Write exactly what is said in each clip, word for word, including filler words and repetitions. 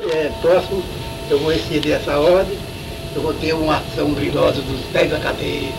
É, próximo, eu vou exceder essa ordem, eu vou ter uma ação brilhosa dos pés da cabeça.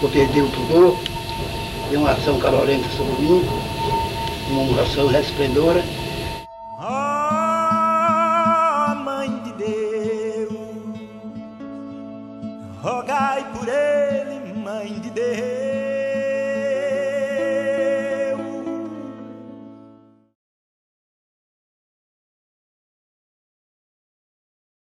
Vou perder o pudor, dei uma ação calorenta sobre mim, uma oração resplendora.